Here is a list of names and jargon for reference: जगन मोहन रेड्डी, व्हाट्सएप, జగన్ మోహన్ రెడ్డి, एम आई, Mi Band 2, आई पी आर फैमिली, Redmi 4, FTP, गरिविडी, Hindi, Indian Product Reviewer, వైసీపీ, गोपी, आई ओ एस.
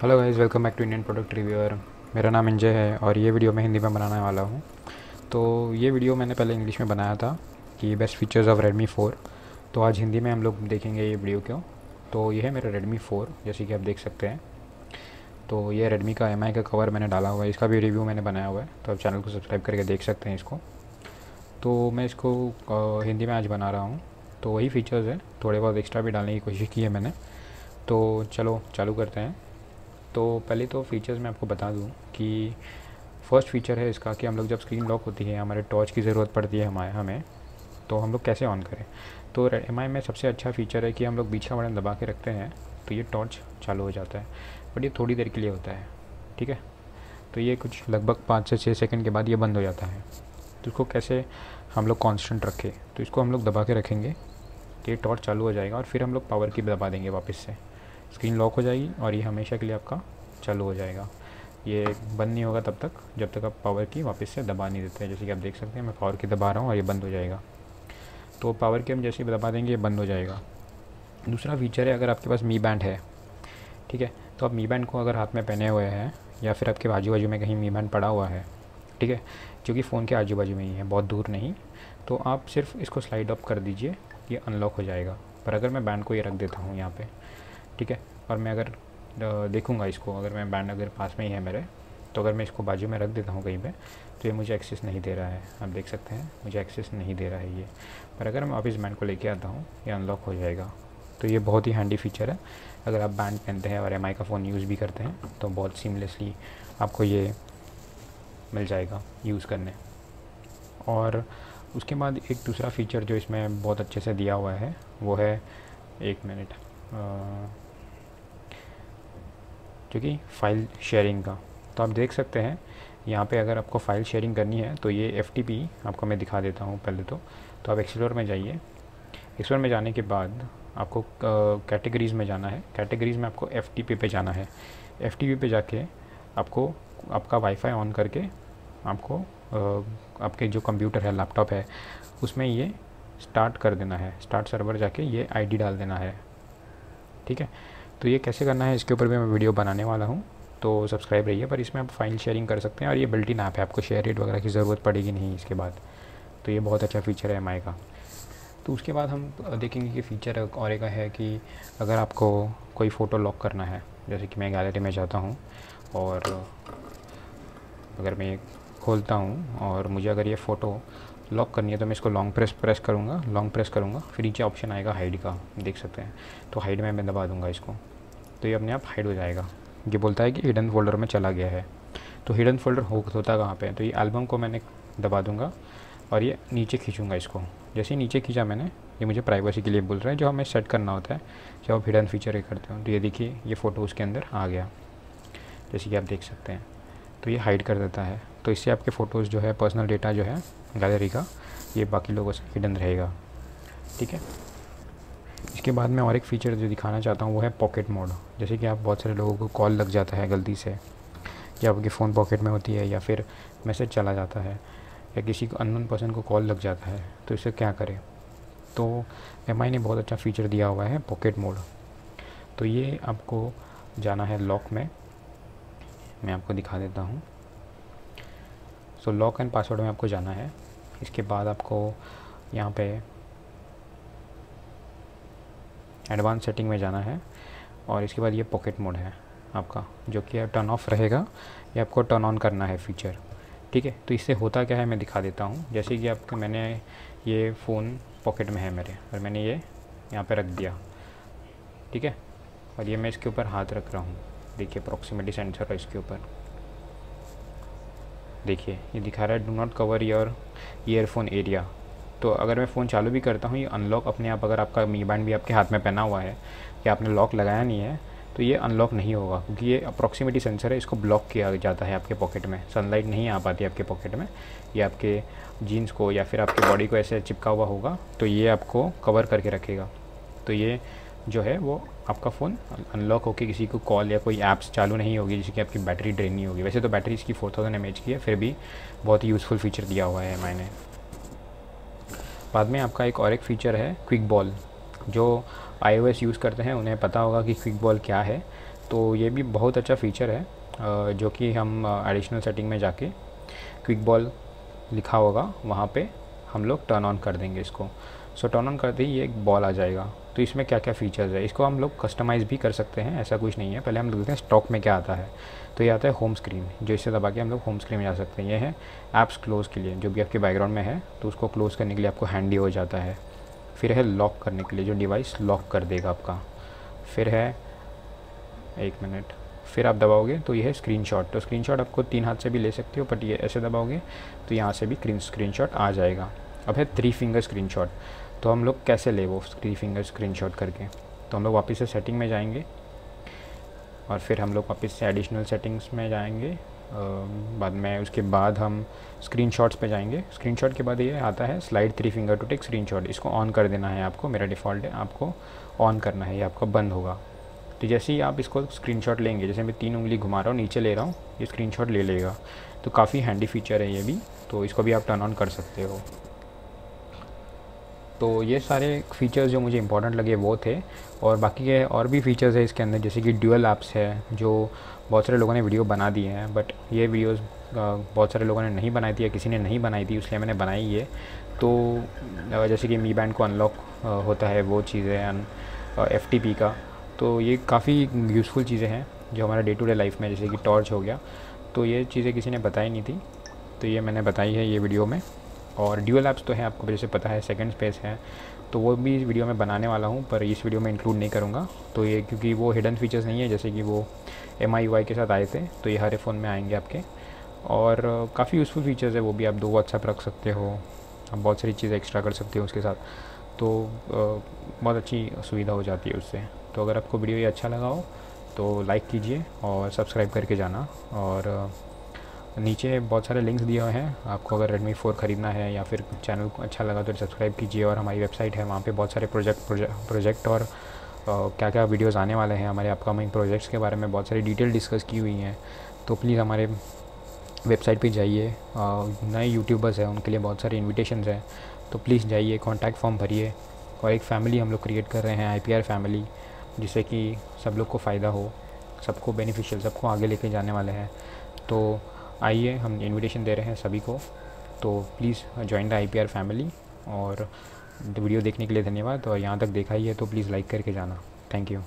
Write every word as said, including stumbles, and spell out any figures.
Hello guys, welcome back to Indian product reviewer. मेरा नाम अंजय है और ये वीडियो मैं हिंदी में बनाने वाला हूँ। तो ये वीडियो मैंने पहले इंग्लिश में बनाया था कि best features of Redmi four, तो आज हिंदी में हम लोग देखेंगे ये वीडियो क्यों। तो ये है मेरा रेडमी फोर, जैसे कि आप देख सकते हैं। तो ये रेडमी का एम आई का कवर मैंने डाला हुआ है, इसका भी रिव्यू मैंने बनाया हुआ है, तो आप चैनल को सब्सक्राइब करके देख सकते हैं इसको। तो मैं इसको हिंदी में आज बना रहा हूँ, तो वही फ़ीचर्स है, थोड़े बहुत एक्स्ट्रा भी डालने की कोशिश की है मैंने। तो चलो चालू करते हैं। तो पहले तो फ़ीचर्स मैं आपको बता दूं कि फ़र्स्ट फ़ीचर है इसका कि हम लोग जब स्क्रीन लॉक होती है, हमारे टॉर्च की ज़रूरत पड़ती है हमारे हमें तो हम लोग कैसे ऑन करें। तो एम आई में सबसे अच्छा फ़ीचर है कि हम लोग बीच का बटन दबा के रखते हैं तो ये टॉर्च चालू हो जाता है, बट ये थोड़ी देर के लिए होता है, ठीक है। तो ये कुछ लगभग पाँच से छः सेकेंड के बाद ये बंद हो जाता है। तो इसको कैसे हम लोग कॉन्स्टेंट रखें, तो इसको हम लोग दबा के रखेंगे तो ये टॉर्च चालू हो जाएगा और फिर हम लोग पावर की दबा देंगे वापस से, स्क्रीन लॉक हो जाएगी और ये हमेशा के लिए आपका चालू हो जाएगा। ये बंद नहीं होगा तब तक जब तक आप पावर की वापस से दबा नहीं देते हैं। जैसे कि आप देख सकते हैं, मैं पावर की दबा रहा हूँ और ये बंद हो जाएगा। तो पावर की हम जैसे ही दबा देंगे ये बंद हो जाएगा। दूसरा फीचर है, अगर आपके पास मी बैंड है, ठीक है, तो आप मी बैंड को अगर हाथ में पहने हुए हैं या फिर आपके आजू बाजू में कहीं मी बैंड पड़ा हुआ है, ठीक है, जो कि फ़ोन के आजू बाजू में ही है, बहुत दूर नहीं, तो आप सिर्फ इसको स्लाइड अप कर दीजिए, ये अनलॉक हो जाएगा। पर अगर मैं बैंड को ये रख देता हूँ यहाँ पर, ठीक है, और मैं अगर देखूंगा इसको, अगर मैं बैंड अगर पास में ही है मेरे, तो अगर मैं इसको बाजू में रख देता हूँ कहीं पे, तो ये मुझे एक्सेस नहीं दे रहा है। आप देख सकते हैं मुझे एक्सेस नहीं दे रहा है ये। पर अगर मैं वापस बैंड को लेके आता हूँ ये अनलॉक हो जाएगा। तो ये बहुत ही हैंडी फीचर है, अगर आप बैंड पहनते हैं और एम आई का फ़ोन यूज़ भी करते हैं तो बहुत सीमलेसली आपको ये मिल जाएगा यूज़ करने। और उसके बाद एक दूसरा फ़ीचर जो इसमें बहुत अच्छे से दिया हुआ है वो है, एक मिनट, जो कि फ़ाइल शेयरिंग का। तो आप देख सकते हैं यहाँ पे, अगर आपको फ़ाइल शेयरिंग करनी है तो ये एफ टी पी आपको मैं दिखा देता हूँ पहले तो। तो आप एक्सप्लोर में जाइए, एक्सप्लोर में जाने के बाद आपको कैटेगरीज़ में जाना है। कैटेगरीज़ में आपको एफ टी पी पे जाना है। एफ टी पी पे जाके आपको आपका वाईफाई ऑन करके आपको आ, आपके जो कंप्यूटर है, लैपटॉप है, उसमें ये स्टार्ट कर देना है। स्टार्ट सर्वर जाके ये आई डी डाल देना है, ठीक है। तो ये कैसे करना है इसके ऊपर भी मैं वीडियो बनाने वाला हूँ, तो सब्सक्राइब रहिए। पर इसमें आप फाइल शेयरिंग कर सकते हैं और ये बिल्ट इन ऐप है, आपको शेयर रेट वगैरह की ज़रूरत पड़ेगी नहीं इसके बाद। तो ये बहुत अच्छा फीचर है एम आई का। तो उसके बाद हम देखेंगे कि फ़ीचर और एक है कि अगर आपको कोई फ़ोटो लॉक करना है, जैसे कि मैं गैलरी में जाता हूँ और अगर मैं खोलता हूँ और मुझे अगर ये फ़ोटो लॉक करनी है तो मैं इसको लॉन्ग प्रेस प्रेस करूँगा लॉन्ग प्रेस करूँगा फिर नीचे ऑप्शन आएगा हाइड का, देख सकते हैं। तो हाइड में मैं दबा दूँगा इसको तो ये अपने आप हाइड हो जाएगा। ये बोलता है कि हिडन फोल्डर में चला गया है। तो हिडन फोल्डर हो, होता कहाँ पे है, तो ये एल्बम को मैंने दबा दूँगा और ये नीचे खींचूँगा इसको। जैसे ही नीचे खींचा मैंने, ये मुझे प्राइवेसी के लिए बोल रहा है, जो हमें सेट करना होता है जब आप हिडन फीचर करते हो। तो ये देखिए, ये फ़ोटो उसके अंदर आ गया, जैसे कि आप देख सकते हैं। तो ये हाइड कर देता है। तो इससे आपके फ़ोटोज़ जो है, पर्सनल डेटा जो है गैलरी का, ये बाकी लोगों से हिडन रहेगा, ठीक है। इसके बाद मैं और एक फ़ीचर जो दिखाना चाहता हूँ वो है पॉकेट मोड। जैसे कि आप, बहुत सारे लोगों को कॉल लग जाता है गलती से, या आपके फ़ोन पॉकेट में होती है, या फिर मैसेज चला जाता है, या किसी को अननोन पर्सन को कॉल लग जाता है, तो इसे क्या करें। तो एम आई ने बहुत अच्छा फ़ीचर दिया हुआ है, पॉकेट मोड। तो ये आपको जाना है लॉक में, मैं आपको दिखा देता हूँ। सो लॉक एंड पासवर्ड में आपको जाना है। इसके बाद आपको यहाँ पे एडवांस सेटिंग में जाना है और इसके बाद ये पॉकेट मोड है आपका, जो कि टर्न ऑफ रहेगा, ये आपको टर्न ऑन करना है फ़ीचर, ठीक है। तो इससे होता क्या है मैं दिखा देता हूँ। जैसे कि आपके, मैंने ये फ़ोन पॉकेट में है मेरे और मैंने ये यहाँ पे रख दिया, ठीक है, और ये मैं इसके ऊपर हाथ रख रहा हूँ। देखिए प्रॉक्सिमिटी सेंसर है इसके ऊपर, देखिए ये दिखा रहा है do not cover your earphone area. तो अगर मैं फ़ोन चालू भी करता हूँ ये अनलॉक अपने आप, अगर आपका मी बैंड भी आपके हाथ में पहना हुआ है या आपने लॉक लगाया नहीं है तो ये अनलॉक नहीं होगा, क्योंकि ये प्रॉक्सिमिटी सेंसर है, इसको ब्लॉक किया जाता है आपके पॉकेट में। सनलाइट नहीं आ पाती आपके पॉकेट में, या आपके जीन्स को या फिर आपकी बॉडी को ऐसे चिपका हुआ होगा, तो ये आपको कवर करके रखेगा। तो ये जो है वो आपका फ़ोन अनलॉक होकर किसी को कॉल या कोई ऐप्स चालू नहीं होगी, जिसकी आपकी बैटरी ड्रेन नहीं होगी। वैसे तो बैटरी इसकी फोर थाउजेंड एम एच की है, फिर भी बहुत ही यूज़फुल फीचर दिया हुआ है मैंने। बाद में आपका एक और एक फ़ीचर है क्विक बॉल। जो आई ओ एस यूज़ करते हैं उन्हें पता होगा कि क्विक बॉल क्या है। तो ये भी बहुत अच्छा फ़ीचर है जो कि हम एडिशनल सेटिंग में जाके क्विक बॉल लिखा होगा वहाँ पे हम लोग टर्न ऑन कर देंगे इसको। सो टर्न ऑन करते ही ये एक बॉल आ जाएगा। तो इसमें क्या क्या फ़ीचर्स है इसको हम लोग कस्टमाइज़ भी कर सकते हैं, ऐसा कुछ नहीं है। पहले हम देखते हैं स्टॉक में क्या आता है। तो ये आता है होम स्क्रीन, जो इससे दबा के हम लोग होम स्क्रीन में जा सकते हैं। ये है ऐप्स क्लोज़ के लिए, जो भी आपके बैकग्राउंड में है तो उसको क्लोज़ करने के लिए आपको हैंडी हो जाता है। फिर है लॉक करने के लिए, जो डिवाइस लॉक कर देगा आपका। फिर है एक मिनट, फिर आप दबाओगे तो यह है स्क्रीनशॉट। तो स्क्रीनशॉट आपको तीन हाथ से भी ले सकते हो, बट ये ऐसे दबाओगे तो यहाँ से भी स्क्रीनशॉट आ जाएगा। अब है थ्री फिंगर स्क्रीनशॉट, तो हम लोग कैसे ले वो थ्री फिंगर स्क्रीनशॉट करके। तो हम लोग वापस से सेटिंग में जाएंगे और फिर हम लोग वापस से एडिशनल सेटिंग्स में जाएंगे। बाद में उसके बाद हम स्क्रीनशॉट्स पे जाएंगे। स्क्रीनशॉट के बाद ये आता है slide three finger to take screenshot, इसको ऑन कर देना है आपको। मेरा डिफ़ॉल्ट है, आपको ऑन करना है, ये आपका बंद होगा। तो जैसे ही आप इसको स्क्रीनशॉट लेंगे, जैसे मैं तीन उंगली घुमा रहा हूँ, नीचे ले रहा हूँ, ये स्क्रीनशॉट ले लेगा। तो काफ़ी हैंडी फीचर है ये भी, तो इसको भी आप टर्न ऑन कर सकते हो। तो ये सारे फ़ीचर्स जो मुझे इंपॉर्टेंट लगे वो थे, और बाकी के और भी फ़ीचर्स है इसके अंदर, जैसे कि ड्यूअल ऐप्स है जो बहुत सारे लोगों ने वीडियो बना दिए हैं, बट ये वीडियोस बहुत सारे लोगों ने नहीं बनाई थी या किसी ने नहीं बनाई थी, इसलिए मैंने बनाई ये। तो जैसे कि मी बैंड को अनलॉक होता है वो चीज़ें, एफ टी पी का, तो ये काफ़ी यूज़फुल चीज़ें हैं जो हमारा डे टू डे लाइफ में, जैसे कि टॉर्च हो गया, तो ये चीज़ें किसी ने बताई नहीं थी, तो ये मैंने बताई है ये वीडियो में। और ड्यूअल ऐप्स तो हैं, आपको जैसे पता है, सेकंड स्पेस है, तो वो भी इस वीडियो में बनाने वाला हूँ, पर इस वीडियो में इंक्लूड नहीं करूँगा। तो ये क्योंकि वो हिडन फीचर्स नहीं है, जैसे कि वो एम आई वाई के साथ आए थे, तो ये हर फ़ोन में आएंगे आपके। और काफ़ी यूज़फुल फीचर्स है वो भी, आप दो व्हाट्सएप रख सकते हो, आप बहुत सारी चीज़ें एक्स्ट्रा कर सकते हो उसके साथ, तो बहुत अच्छी सुविधा हो जाती है उससे। तो अगर आपको वीडियो ये अच्छा लगा हो तो लाइक कीजिए और सब्सक्राइब करके जाना। और नीचे बहुत सारे लिंक्स दिए हुए हैं, आपको अगर रेडमी फोर ख़रीदना है या फिर चैनल को अच्छा लगा तो सब्सक्राइब कीजिए। और हमारी वेबसाइट है, वहाँ पे बहुत सारे प्रोजेक्ट प्रोजेक्ट और क्या क्या वीडियोस आने वाले हैं, हमारे अपकमिंग प्रोजेक्ट्स के बारे में बहुत सारी डिटेल डिस्कस की हुई हैं। तो प्लीज़ हमारे वेबसाइट पर जाइए। नए यूट्यूबर्स हैं, उनके लिए बहुत सारे इन्विटेशन हैं, तो प्लीज़ जाइए, कॉन्टैक्ट फॉर्म भरिए। और एक फ़ैमिली हम लोग क्रिएट कर रहे हैं, आई पी आर फैमिली, जिससे कि सब लोग को फ़ायदा हो, सबको बेनिफिशियल, सबको आगे लेके जाने वाले हैं। तो आइए, हम इनविटेशन दे रहे हैं सभी को, तो please join the आई पी आर फैमिली। और वीडियो देखने के लिए धन्यवाद, और यहाँ तक देखा ही है तो प्लीज़ लाइक करके जाना। Thank you.